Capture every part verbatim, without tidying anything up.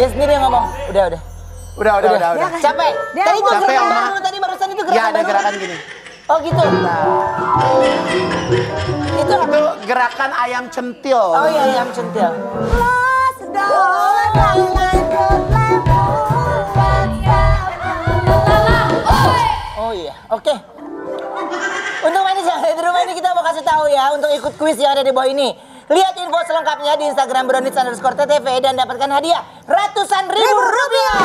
Dia sendiri yang ngomong. Udah, udah. Udah, udah, udah. udah. udah. Capek. Dia tadi itu gerakan baru, tadi barusan itu gerakan baru. Ya, ada gerakan gini. Oh gitu. Nah. Itu itu gerakan ayam centil. Oh iya, ayam centil. Lost the Oh iya, oke. Okay. Untuk manis yang ada di rumah ini kita mau kasih tahu ya untuk ikut kuis yang ada di bawah ini. Lihat info selengkapnya di Instagram Bronis underscore ttv dan dapatkan hadiah ratusan ribu rupiah.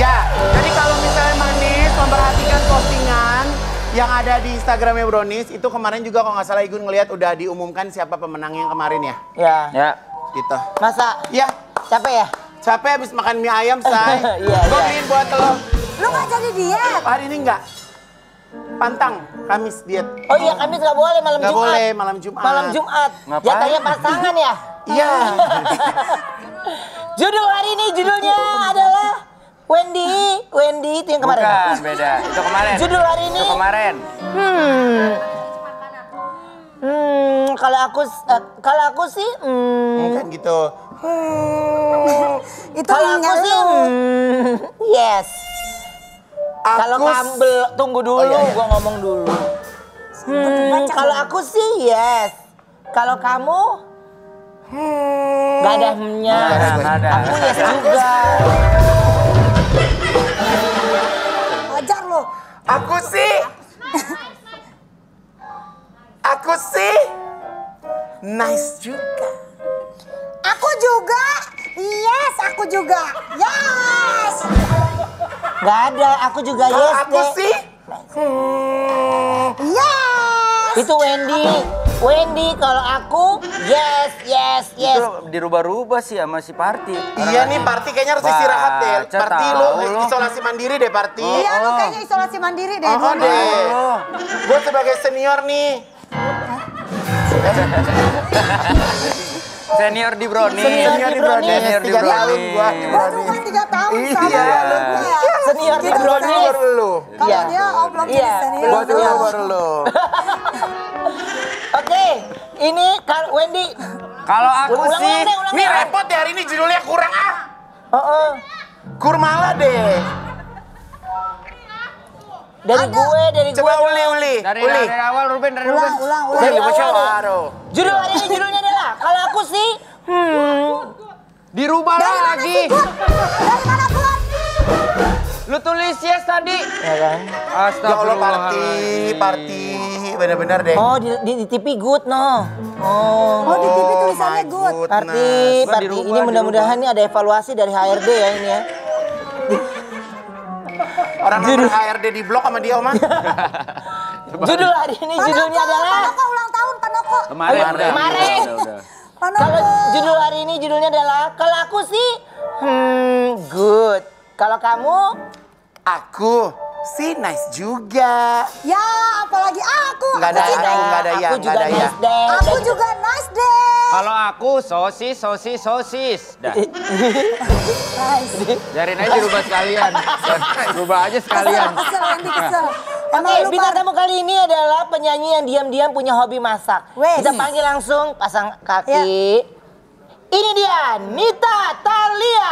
Ya, jadi kalau misalnya manis memperhatikan postingan yang ada di Instagramnya Bronis, itu kemarin juga kalau nggak salah Igun ngelihat udah diumumkan siapa pemenangnya yang kemarin ya. Ya. Ya. Gitu. Masa? Ya. Capek ya? Capek abis makan mie ayam, say. Iya. Gue beliin buat lo. Lu nggak jadi diet? Hari ini nggak. Pantang, Kamis diet. Oh iya, Kamis nggak boleh malam gak Jumat. Nggak boleh malam Jumat. Malam Jumat. Ngapain? Jatahnya pasangan ya? Iya. Judul hari ini judulnya adalah Wendy, Wendy itu yang kemarin. Bukan, beda. Itu kemarin. Judul hari ini. Itu kemarin. Hmm. Hmm, kalau aku, uh, kalau aku sih, hmm. Bukan gitu. Hmm. Itu kalau aku sih, hmm. Yes. Kalau ngambil, tunggu dulu, oh, iya, iya. Gua ngomong dulu. Hmm, kalau aku sih yes. Kalau kamu, hmm. Gak ada hmnya. Aku yes juga. Ajar lo. Aku sih, aku sih, nice juga. Aku juga, yes, aku juga, yes. Gak ada, aku juga kalo yes aku deh. Sih? Hmm. Yes! Itu Wendy. Wendy kalau aku yes, yes, yes. Itu dirubah-rubah sih sama si Party. Iya nih Party kayaknya harus istirahat deh. Party lu isolasi mandiri deh Party. Oh, iya lu kayaknya isolasi mandiri deh. Oh, oh deh. Oh. Gue sebagai senior nih. Senior di Bronis. Senior di Bronis. Senior di Bronis. Baru kan tiga tahun sama lu ya. Senior di Bronis. Baru lu. Kalau dia oh belum jadi senior. Baru lu. Oke, ini Wendy. Kalau aku sih, ini repot ya hari ini judulnya kurang ah. Heeh. Kurmala deh. Dari gue, dari gue. Coba uli, uli. Dari awal Ruben, dari Ruben. Ulang, ulang, ulang. Judul hari ini judulnya adalah, kalau aku sih, hmm. Dirubah lagi. Dari mana buat? Lu tulis yes tadi. Ya kan? Astagfirullahaladzim. Ya Allah, Party, Party. Bener-bener deh. Oh, di, di, di T V good, no. Oh, oh di T V tulisannya good. Party, Party. Ini mudah-mudahan ini ada evaluasi dari H R D ya ini ya. Orang nomor H R D di blok sama dia, Oma. Judul hari ini Panoko, judulnya adalah... Panoko ulang tahun, Panoko. Kemarin. Udah, kemarin. Udah, udah, udah. Kalau judul hari ini judulnya adalah... Kalau aku sih... Hmm, good. Kalau kamu... Aku sih nice juga. Ya, apalagi aku. Nggak ada, aku, nggak ada, ya, aku juga ada, nice ya. Day. Aku juga nice day. Kalau aku sosis, sosis, sosis. Dah. Biarin aja dirubah sekalian. Rubah aja sekalian. Kesel, Wendy, kesel. Oke, bintang tamu kali ini adalah penyanyi yang diam-diam punya hobi masak. Weh. Kita panggil langsung, pasang kaki. Ya. Ini dia, Nita Thalia.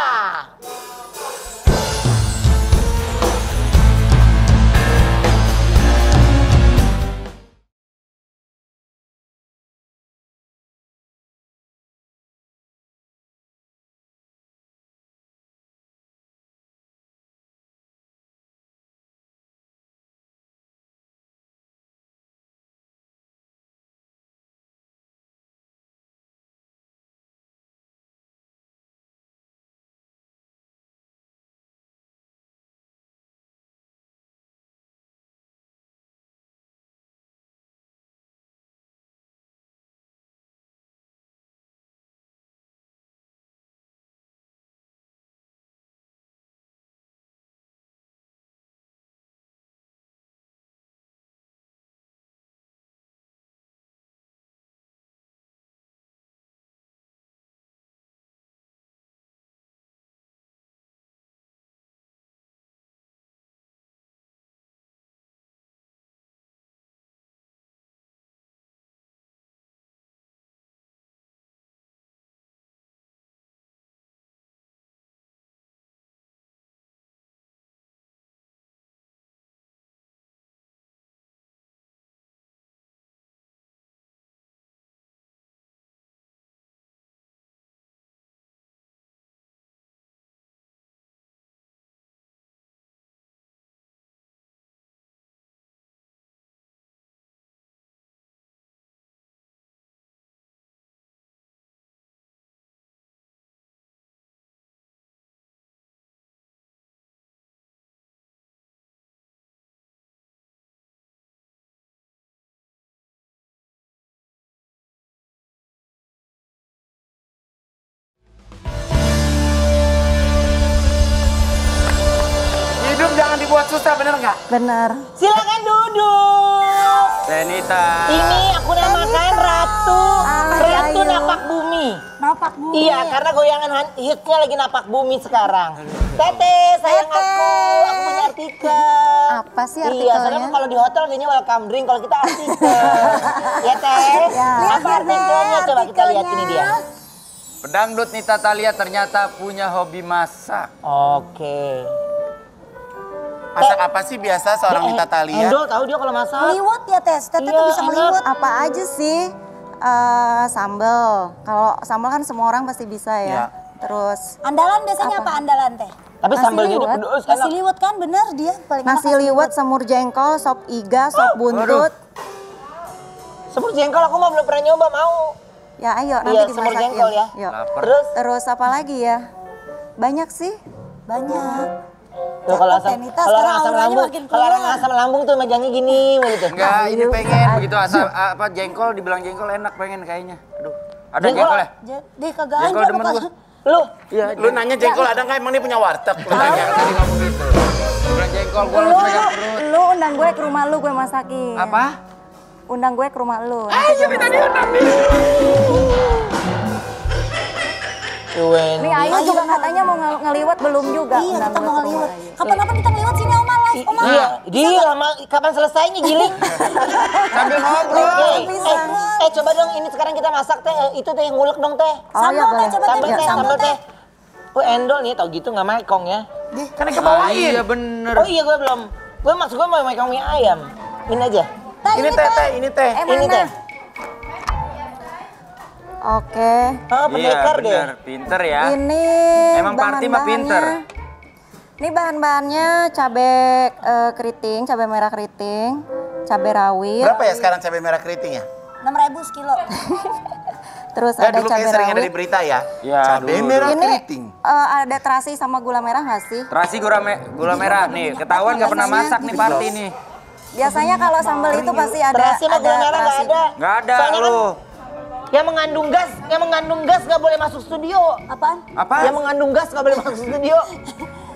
ekstra, bener nggak? Bener. Silakan duduk. Nita. Ini aku namakan Ratu Ayu. Ratu Napak Bumi. Napak Bumi. Iya, karena goyangan hitsnya lagi Napak Bumi sekarang. Tete, sayang Tete. aku, aku punya artikel. Apa sih artikelnya? Iya, karena kalau di hotel kayaknya welcome drink, kalau kita artikel. Ya Teh, ya. apa artikelnya? Coba kita lihat ini dia. Pedangdut Nita Thalia ternyata punya hobi masak. Oke. Masak apa sih biasa seorang Nita Thalia? Endol tahu dia kalau masak. Meliwet ya Tes, Tete tuh bisa meliwet. Apa aja sih? Uh, sambal. Kalau sambal kan semua orang pasti bisa ya. ya. Terus. Andalan biasanya apa, apa andalan Teh? Tapi sambal juga pedus. Nasi liwet kan bener dia. Paling nasi liwet, semur jengkol, sop iga, sop oh, buntut. Aduh. Semur jengkol aku mau belum pernah nyoba mau. Ya ayo nanti iya, dimasakin. Ya. Yuk. Terus terus apa lagi ya? Banyak sih. Banyak. Tuh kalau asam, kalau asam lambung, kalau asam lambung tuh majangnya gini gitu. Enggak, ini pengen begitu asam apa jengkol dibilang jengkol enak pengen kayaknya. Aduh. Ada jengkol ya? Deh kagak ada. Jengkol demen gua. Lu, ya, lu nanya jengkol ada enggak emang dia punya warteg? Lu nanya tadi ngomong gitu. Bilang jengkol gua langsung pegang perut. Lu undang gue ke rumah lu gue masakin. Apa? Undang gue ke rumah lu. Ayo kita diundang nih. Ini Ayu juga katanya mau ng ngeliwat belum juga. Iya kita mau ngeliwat. Kapan-kapan kita ngeliwat sini Oma live. Oma iya. Dia lama kapan selesainya giling. Sambil ngobrol. Eh, eh coba dong ini sekarang kita masak teh. Itu teh yang ngulek dong teh. Sambal teh coba teh. Sambal teh. Oh endol nih tau gitu gak maikong ya. Kan kebawain. Iya bener. Oh iya gue belum. Gue maksud gue mau maikong mie ayam. Ini aja. Ini teh, teh, ini teh, ini teh. Oke. Oh, pendekar deh. Pinter ya. Ini emang party mah pinter. Ini bahan-bahannya cabai keriting, cabai merah keriting, cabai rawit. Berapa ya sekarang cabai merah keritingnya? Enam ribu sekilo. Terus ada cabai rawit. Ada di berita ya. Cabai merah keriting. Ada terasi sama gula merah nggak sih? Terasi gula merah nih. Ketahuan nggak pernah masak nih party nih. Biasanya kalau sambal itu pasti ada terasi ada gula merah nggak ada. Nggak ada lu. Yang mengandung gas, yang mengandung gas nggak boleh masuk studio. Apaan? Apaan? Yang mengandung gas nggak boleh masuk studio.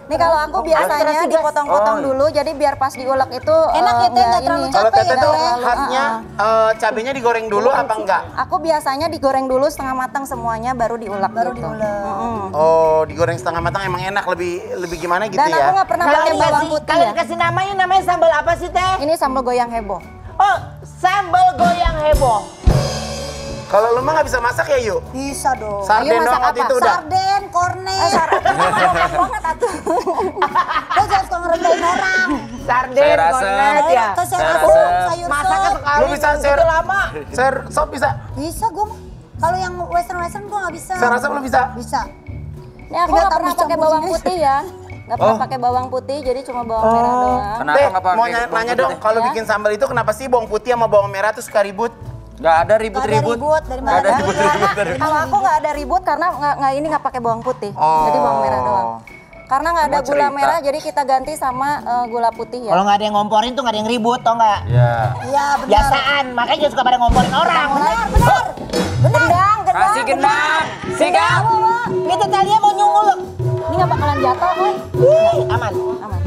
Nih kalau aku biasanya dipotong-potong oh. dulu, jadi biar pas diulek itu enak uh, ya Teh, nggak terlalu capek. Kalau Tete tuh khasnya uh, cabenya digoreng dulu apa enggak? Aku biasanya digoreng dulu setengah matang semuanya, baru diulek. Baru gitu. diulek. Mm. Oh, digoreng setengah matang emang enak, lebih lebih gimana gitu Dan ya? Dan aku nggak pernah pakai bawang putih. Kalian kasih namanya, namanya sambal apa sih Teh? Ini sambal goyang heboh. Oh, sambal goyang heboh. Kalau lu mah gak bisa masak ya yuk? Bisa dong. Sarden Ayu masak apa? Itu udah. Sarden, kornet. Sarden banget banget atuh. Lo jangan suka ngerendahin orang. Sarden, kornet ya. Saya rasa. Masaknya sekali. Lu bisa share lama. Share sop bisa? Bisa gue mah. Kalau yang western-western gue gak bisa. Saya rasa belum bisa? Bisa. Ini aku gak pernah pakai bawang putih ya. Gak pernah pakai bawang putih jadi cuma bawang merah doang. Kenapa gak pakai bawang putih? Mau nanya dong kalau bikin sambal itu kenapa sih bawang putih sama bawang merah tuh suka ribut? Gak ada ribut-ribut. Gak ada ribut-ribut. Kalau aku gak ada ribut karena nggak ini nggak pakai bawang putih, oh. jadi bawang merah doang. Karena nggak ada gula merah, jadi kita ganti sama uh, gula putih ya. Kalau nggak ada yang ngomporin tuh nggak ada yang ribut, tau nggak? Iya. Iya benar. Biasaan, makanya jangan suka pada ngomporin orang. Benar, benar, benar. Gendang, gendang. Kasih gendang, sigap. Nita Thalia mau nyungul. Ini nggak bakalan jatuh, kan? Wih, aman, aman.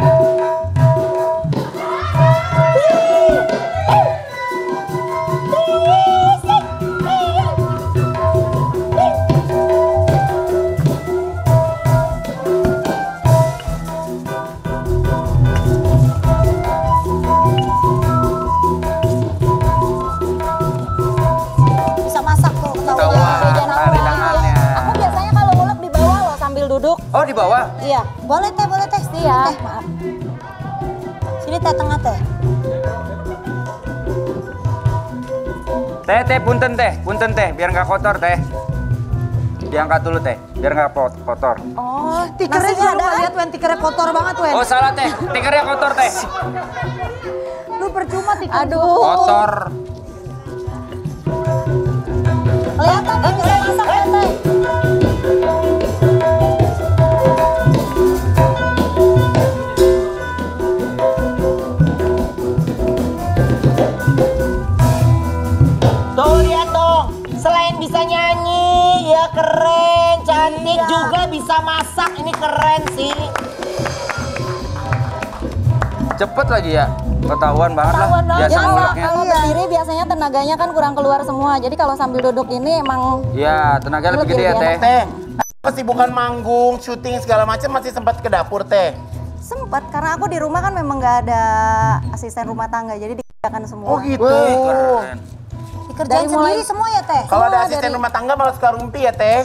Oh di bawah? Iya, boleh Teh, boleh Teh. Iya, maaf. Sini Teh, tengah Teh. Teh, Teh, punten Teh, punten Teh, biar nggak kotor Teh. Diangkat dulu Teh, biar nggak kotor. Oh, tikernya juga ada. Lihat Wen, tikernya kotor banget Wen. Oh salah Teh, tikernya kotor Teh. Lu percuma tiker. Aduh. Kotor. Kelihatan kan bisa masak ya Teh. Juga bisa masak, ini keren sih. Cepet lagi ya, ketahuan banget lah. Biasa nguleknya. Kalau berdiri biasanya tenaganya kan kurang keluar semua. Jadi kalau sambil duduk ini emang ya tenaga lebih gede ya teh. Teh, kesibukan manggung, syuting segala macam masih sempat ke dapur teh? Sempat, karena aku di rumah kan memang nggak ada asisten rumah tangga, jadi dikerjakan semua. Oh gitu. Keren. Dikerjain sendiri semua ya teh? Kalau ada asisten dari... rumah tangga malah suka rumpi ya teh?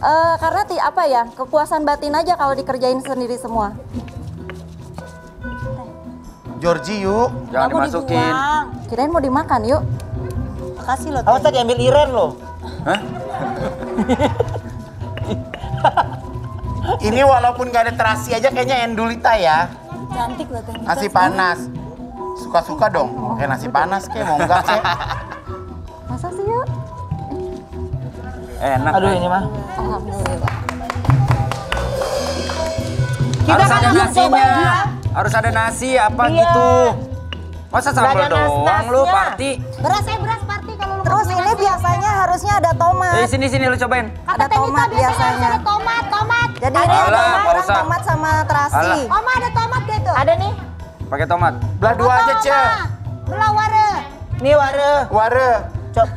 Uh, karena ti apa ya, kepuasan batin aja kalau dikerjain sendiri semua. Georgie yuk, jangan kamu dimasukin. Dibuang. Kirain mau dimakan yuk. Makasih loh. Awas tadi ambil iren loh. Hah? Ini walaupun gak ada terasi aja kayaknya Endulita ya. Cantik loh. Nasi panas. Suka-suka dong. Oh, kayak nasi betul. Panas kayak mau enggak sih. Masa sih yuk. Enak. Aduh ini mah. Alhamdulillah. Kita harus ada nasinya. Harus ada nasi apa iya. Gitu. Masa sambal doang lu party. Beras ya beras party kalau lu. Terus ini biasanya ya. Harusnya ada tomat. Eh sini sini lu cobain. Ada tomat biasanya. Ada tomat, tomat. Jadi ada tomat, tomat sama terasi. Oma ada tomat gitu. Ada nih. Pakai tomat. Belah dua aja, Ce. Belah ware. Nih ware. Ware. Cop.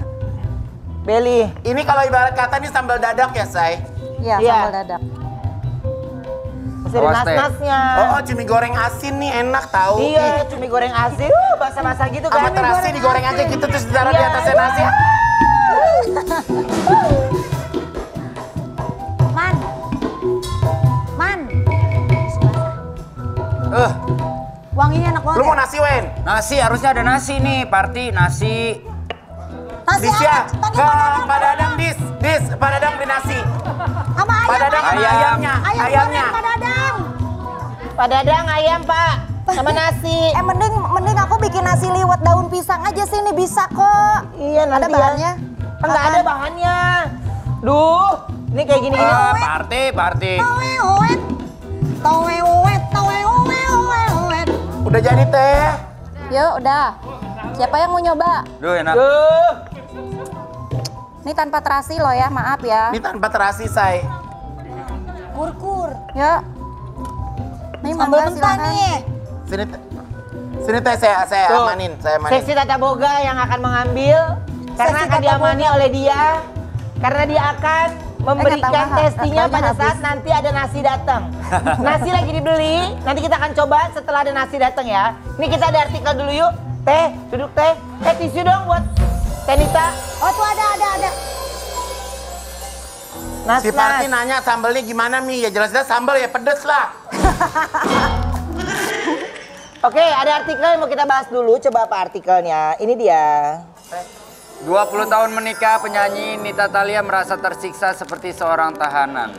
Beli. Ini kalau ibarat kata nih sambal dadak ya, Say? Iya, ya. Sambal dadak. Dari nas-nasnya. Oh, cumi goreng asin nih enak tahu. Iya, cumi goreng asin. Uh, basah-basah gitu kan. Sama terasi digoreng aja gitu terus ditaruh di atasnya nasi. Man. Man. Eh. Wanginya enak banget. Lu mau nasi, Wen? Nasi, harusnya ada nasi nih, party nasi. Disya, Pak Dadang dis, dis, Pak Dadang beli nasi. Sama ayam, Pak Dadang ayam. Sama ayamnya, ayam ayamnya. Pak Dadang. Pak Dadang ayam Pak, sama nasi. Eh mending, mending aku bikin nasi liwet daun pisang aja sih, ini bisa kok. Iya nanti ada bahannya. Ya. Enggak ada bahannya. Duh, ini kayak gini-gini. Uh, party, party. Tawewet, tawewet, tawewet. Udah jadi teh? Yuk udah. Siapa yang mau nyoba? Duh enak. Duh. Ini tanpa terasi loh ya, maaf ya. Ini tanpa terasi, Say. Kurkur. Ya. Ini mangga silakan. Sini, sini teh saya saya tuh. Amanin, saya amanin. Seksi Tata Boga yang akan mengambil karena Seksi akan Tata diamani Boga. Oleh dia karena dia akan memberikan eh, testinya pada habis. Saat nanti ada nasi datang. Nasi lagi dibeli, nanti kita akan coba setelah ada nasi datang ya. Ini kita ada artikel dulu yuk. Teh, duduk teh. Teh tisu dong buat Teh Nita. Oh tuh ada, ada, ada. Nas, si Parti nanya sambalnya gimana Mi? Ya jelas-jelas sambal ya pedes lah. Oke, ada artikel yang mau kita bahas dulu. Coba apa artikelnya? Ini dia. dua puluh tahun menikah, penyanyi Nita Thalia merasa tersiksa seperti seorang tahanan.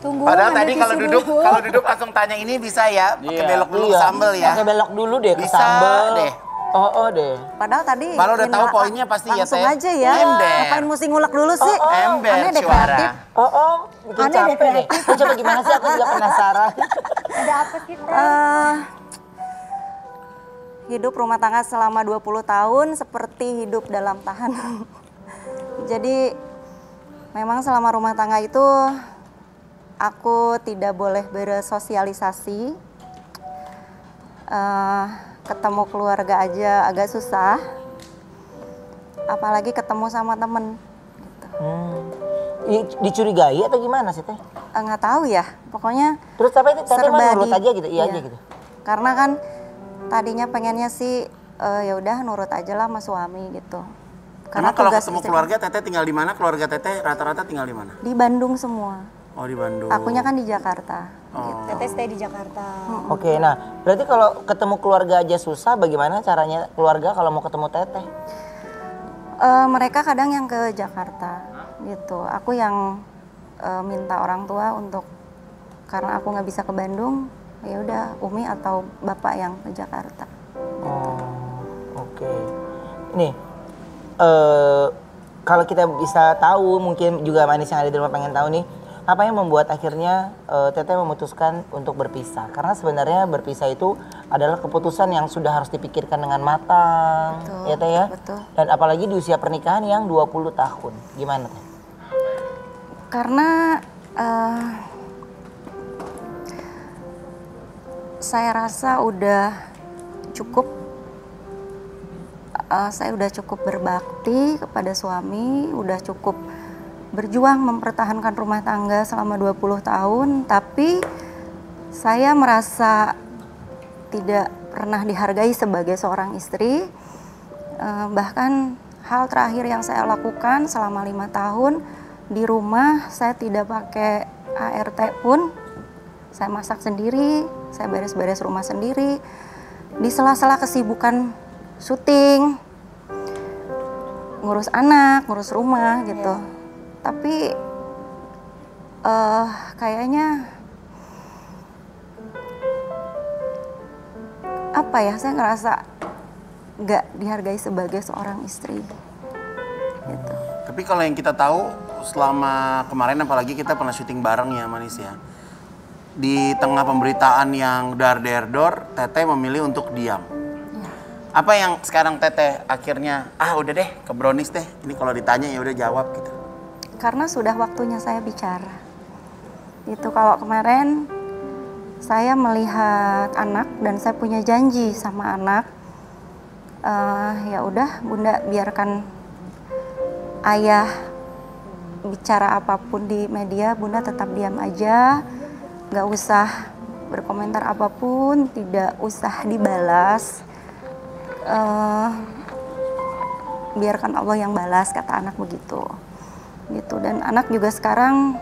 Tunggu, padahal tadi kalau duduk, kalau duduk langsung tanya ini bisa ya, pakai iya, belok dulu iya. Sambal ya. Pakai belok dulu deh, bisa sambal deh. Oh, oh deh. Padahal tadi. Kalau udah tahu poinnya pasti ya teh. Langsung aja ya. Ember. Ngapain mesti ngulek dulu sih? Oh, oh. Ember. Aneh deh kreatif. Oh oh. Bikin aneh capek deh. Deh. Coba gimana sih? Aku juga penasaran. Ada apa kita? Uh, hidup rumah tangga selama dua puluh tahun seperti hidup dalam tahanan. Jadi memang selama rumah tangga itu. Aku tidak boleh bersosialisasi, uh, ketemu keluarga aja agak susah, apalagi ketemu sama temen. Gitu. Hmm. Dicurigai atau gimana sih teh? Uh, nggak tahu ya, pokoknya. Terus tapi serba nurut aja gitu, iya, iya aja gitu. Karena kan tadinya pengennya sih uh, ya udah nurut aja lah sama suami gitu. Karena kalau ketemu keluarga teteh tinggal di mana? Keluarga teteh rata-rata tinggal di mana? Di Bandung semua. Oh di Bandung. Akunya kan di Jakarta. Oh. Teteh stay di Jakarta. Hmm. Oke, okay, nah berarti kalau ketemu keluarga aja susah, bagaimana caranya keluarga kalau mau ketemu teteh? Uh, mereka kadang yang ke Jakarta, gitu. Aku yang uh, minta orang tua untuk karena aku nggak bisa ke Bandung, ya udah Umi atau Bapak yang ke Jakarta. Gitu. Oh, oke. Okay. Nih. Uh, kalau kita bisa tahu, mungkin juga manis yang ada di rumah pengen tahu nih. Apa yang membuat akhirnya uh, Teteh memutuskan untuk berpisah? Karena sebenarnya berpisah itu adalah keputusan yang sudah harus dipikirkan dengan matang. Betul, ya Teh ya? Betul. Dan apalagi di usia pernikahan yang dua puluh tahun. Gimana Teh? Karena uh, saya rasa udah cukup, uh, saya udah cukup berbakti kepada suami, udah cukup berjuang mempertahankan rumah tangga selama dua puluh tahun, tapi saya merasa tidak pernah dihargai sebagai seorang istri. Uh, bahkan hal terakhir yang saya lakukan selama lima tahun di rumah, saya tidak pakai A R T pun, saya masak sendiri, saya beres-beres rumah sendiri. Di sela-sela kesibukan syuting, ngurus anak, ngurus rumah gitu. Yeah. Tapi uh, kayaknya apa ya, saya ngerasa nggak dihargai sebagai seorang istri gitu. Tapi kalau yang kita tahu selama kemarin, apalagi kita pernah syuting bareng ya Manis ya, di tengah pemberitaan yang dar-der-dor, Teteh memilih untuk diam ya. Apa yang sekarang Teteh akhirnya, ah udah deh ke Bronis deh, ini kalau ditanya ya udah jawab gitu? Karena sudah waktunya saya bicara. Itu kalau kemarin saya melihat anak dan saya punya janji sama anak, uh, ya udah Bunda biarkan ayah bicara apapun di media, Bunda tetap diam aja, nggak usah berkomentar apapun, tidak usah dibalas, uh, biarkan Allah yang balas, kata anak begitu. Gitu. Dan anak juga sekarang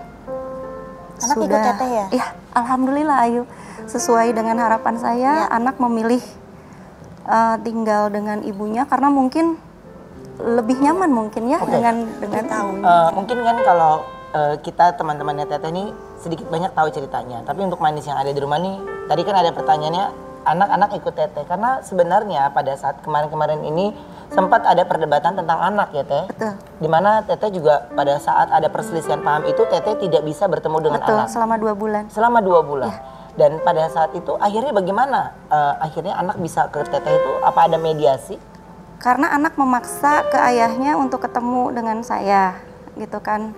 anak sudah, ikut Teteh ya? Iya, alhamdulillah Ayu. Sesuai dengan harapan saya, ya. Anak memilih uh, tinggal dengan ibunya karena mungkin lebih nyaman mungkin ya, okay. dengan dengan tahunya. Uh, mungkin kan kalau uh, kita teman-temannya Teteh ini sedikit banyak tahu ceritanya. Tapi untuk Manis yang ada di rumah nih, tadi kan ada pertanyaannya anak-anak ikut Teteh. Karena sebenarnya pada saat kemarin-kemarin ini sempat ada perdebatan tentang anak ya Teh. Betul. Dimana Teteh juga pada saat ada perselisihan paham itu Teteh tidak bisa bertemu dengan Betul, anak. Selama dua bulan. Selama dua bulan. Ya. Dan pada saat itu akhirnya bagaimana? Uh, akhirnya anak bisa ke Teteh itu, apa ada mediasi? Karena anak memaksa ke ayahnya untuk ketemu dengan saya, gitu kan.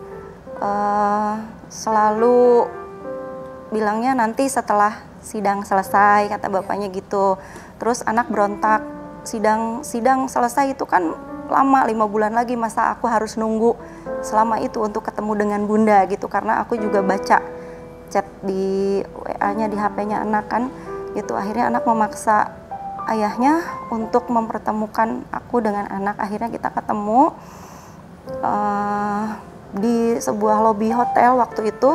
Uh, selalu bilangnya nanti setelah sidang selesai, kata bapaknya gitu. Terus anak berontak. Sidang sidang selesai itu kan lama, lima bulan lagi, masa aku harus nunggu selama itu untuk ketemu dengan Bunda gitu, karena aku juga baca chat di W A-nya, di H P-nya anak kan gitu. Akhirnya anak memaksa ayahnya untuk mempertemukan aku dengan anak. Akhirnya kita ketemu uh, di sebuah lobi hotel waktu itu.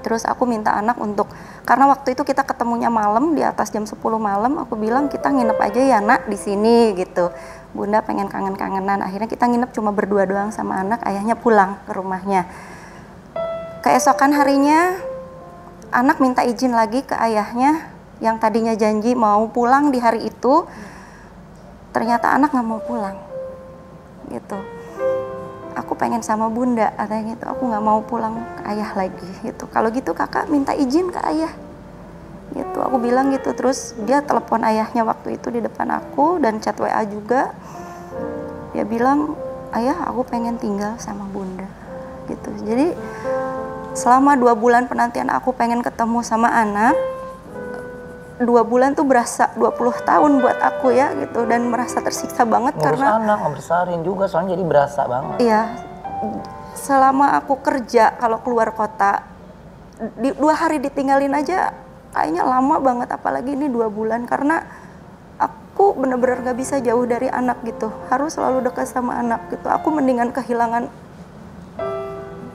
Terus aku minta anak untuk, karena waktu itu kita ketemunya malam, di atas jam sepuluh malam, aku bilang kita nginep aja ya nak di sini gitu. Bunda pengen kangen-kangenan. Akhirnya kita nginep cuma berdua doang sama anak, ayahnya pulang ke rumahnya. Keesokan harinya anak minta izin lagi ke ayahnya yang tadinya janji mau pulang di hari itu, ternyata anak nggak mau pulang gitu. Aku pengen sama Bunda, katanya gitu. Aku nggak mau pulang ke ayah lagi gitu. Kalau gitu kakak minta izin ke ayah gitu. Aku bilang gitu. Terus dia telepon ayahnya waktu itu di depan aku dan chat W A juga. Dia bilang, ayah aku pengen tinggal sama Bunda gitu. Jadi selama dua bulan penantian aku pengen ketemu sama anak, dua bulan tuh berasa dua puluh tahun buat aku ya gitu, dan merasa tersiksa banget ngurus karena anak, ngebesarin juga soalnya, jadi berasa banget. Iya, selama aku kerja kalau keluar kota di, dua hari ditinggalin aja kayaknya lama banget, apalagi ini dua bulan karena aku bener-bener gak bisa jauh dari anak gitu, harus selalu dekat sama anak gitu. Aku mendingan kehilangan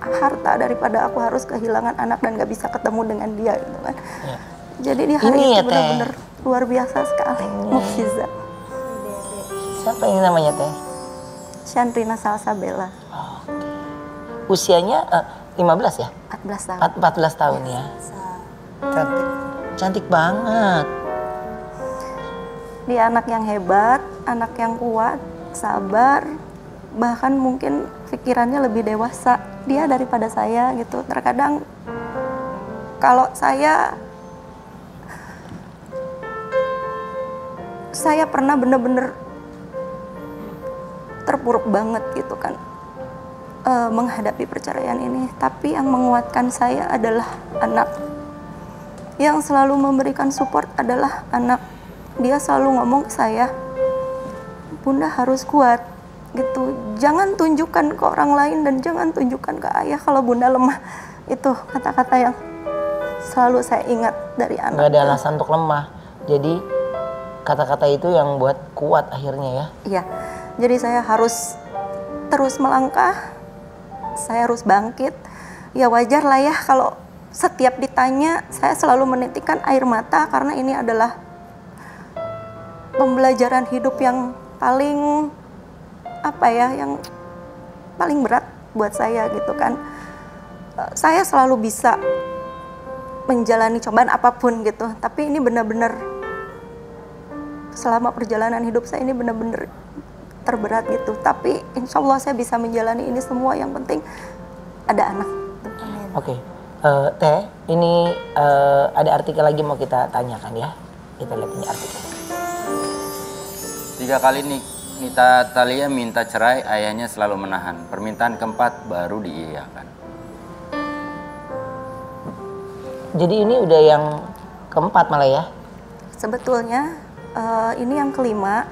harta daripada aku harus kehilangan anak dan gak bisa ketemu dengan dia gitu kan. Ya. Jadi di hari ini itu ya, benar-benar luar biasa sekali, mukjizat. Siapa ini namanya Teh? Shantrina Salsabella. Oh, okay. Usianya uh, lima belas ya? empat belas tahun. empat belas tahun ya. Ya. Cantik. Cantik banget. Dia anak yang hebat, anak yang kuat, sabar, bahkan mungkin pikirannya lebih dewasa dia daripada saya gitu. Terkadang kalau saya saya pernah bener-bener terpuruk banget gitu kan, e, menghadapi perceraian ini. Tapi yang menguatkan saya adalah anak. yang selalu memberikan support adalah anak. Dia selalu ngomong ke saya, Bunda harus kuat gitu, jangan tunjukkan ke orang lain dan jangan tunjukkan ke ayah kalau Bunda lemah. Itu kata-kata yang selalu saya ingat dari anak. Gak ada alasan untuk lemah, jadi kata-kata itu yang buat kuat akhirnya ya. Iya, jadi saya harus terus melangkah, saya harus bangkit. Ya wajar lah ya kalau setiap ditanya saya selalu menitikkan air mata, karena ini adalah pembelajaran hidup yang paling apa ya, yang paling berat buat saya gitu kan. Saya selalu bisa menjalani cobaan apapun gitu, tapi ini benar-benar selama perjalanan hidup saya ini benar-benar terberat gitu. Tapi insya Allah saya bisa menjalani ini semua, yang penting ada anak. Oke, okay. uh, Teh, ini uh, ada artikel lagi mau kita tanyakan ya. Kita lihat ini artikel. Tiga kali nih, Nita Thalia minta cerai, ayahnya selalu menahan. Permintaan keempat baru diiyakan. Jadi ini udah yang keempat malah ya? Sebetulnya uh, ini yang kelima.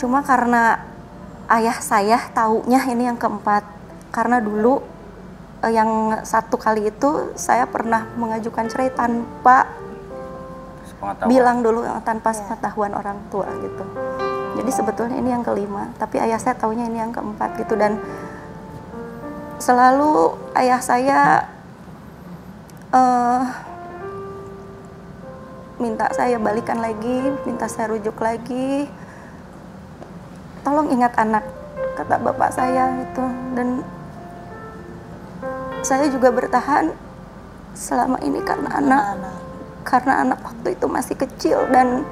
Cuma karena ayah saya taunya ini yang keempat. Karena dulu yang satu kali itu saya pernah mengajukan cerai tanpa bilang dulu, tanpa sepengetahuan orang tua gitu. Jadi sebetulnya ini yang kelima, tapi ayah saya taunya ini yang keempat gitu. Dan selalu ayah saya uh, minta saya balikan lagi, minta saya rujuk lagi. Tolong ingat anak, kata bapak saya gitu. Dan saya juga bertahan selama ini karena anak, anak, karena anak waktu itu masih kecil dan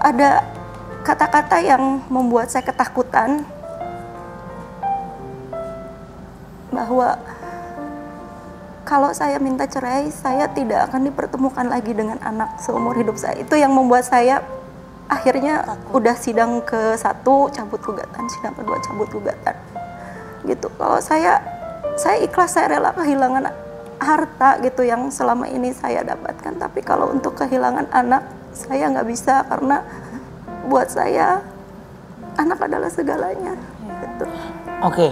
ada kata-kata yang membuat saya ketakutan bahwa kalau saya minta cerai, saya tidak akan dipertemukan lagi dengan anak seumur hidup saya. Itu yang membuat saya akhirnya takut. Udah sidang ke satu cabut gugatan, sidang kedua cabut gugatan gitu. Kalau saya saya ikhlas, saya rela kehilangan harta gitu yang selama ini saya dapatkan, tapi kalau untuk kehilangan anak saya nggak bisa, karena buat saya anak adalah segalanya gitu. Oke,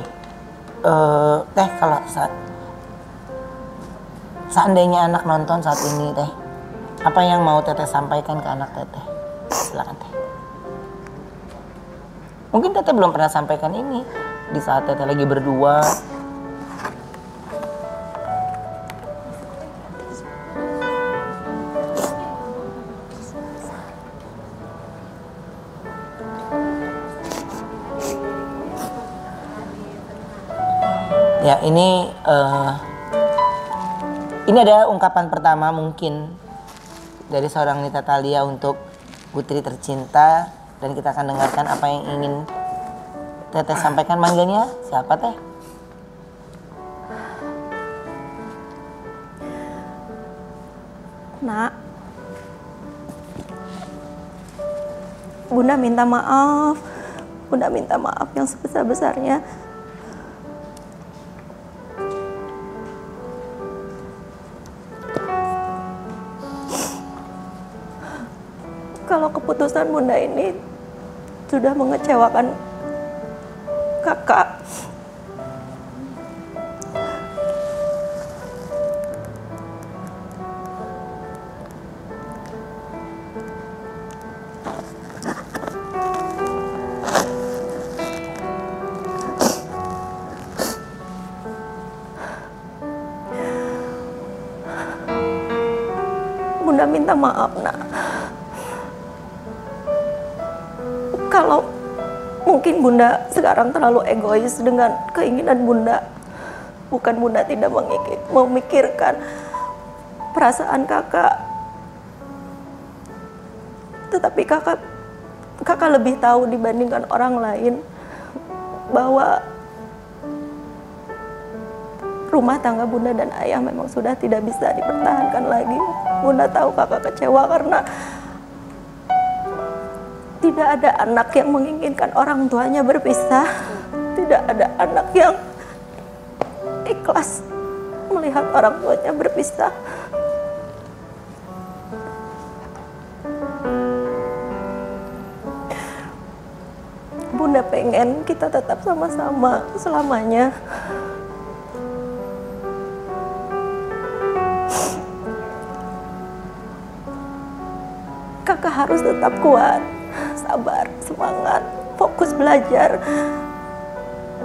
uh, Teh, kalau saat seandainya anak nonton saat ini Teh, apa yang mau Teteh sampaikan ke anak Teteh? Silakan Teh. Mungkin Teteh belum pernah sampaikan ini di saat Teteh lagi berdua. Ya, ini uh, ini adalah ungkapan pertama mungkin dari seorang Nita Thalia untuk putri tercinta, dan kita akan dengarkan apa yang ingin Teteh sampaikan. Manggilnya siapa Teh? Nak, Bunda minta maaf, Bunda minta maaf yang sebesar-besarnya. Kalau keputusan Bunda ini sudah mengecewakan kakak, Bunda minta maaf, Nak. Kalau mungkin Bunda sekarang terlalu egois dengan keinginan Bunda. Bukan Bunda tidak memikirkan perasaan kakak. Tetapi kakak kakak lebih tahu dibandingkan orang lain bahwa rumah tangga Bunda dan ayah memang sudah tidak bisa dipertahankan lagi. Bunda tahu kakak kecewa karena tidak ada anak yang menginginkan orang tuanya berpisah. Tidak ada anak yang ikhlas melihat orang tuanya berpisah. Bunda pengen kita tetap sama-sama selamanya. Kakak harus tetap kuat, sabar, semangat, fokus belajar.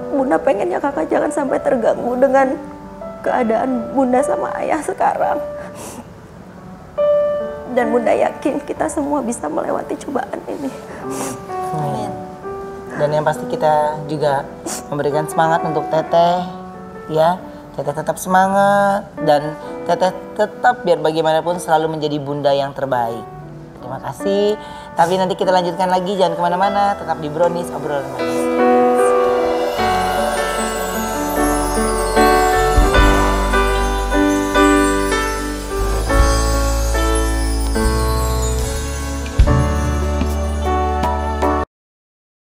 Bunda pengennya kakak jangan sampai terganggu dengan keadaan bunda sama ayah sekarang. Dan bunda yakin kita semua bisa melewati cobaan ini. Amin. Dan yang pasti kita juga memberikan semangat untuk Teteh, ya. Teteh tetap semangat dan Teteh tetap biar bagaimanapun selalu menjadi bunda yang terbaik. Terima kasih. Tapi nanti kita lanjutkan lagi, jangan kemana-mana. Tetap di Brownis, obrolan manis.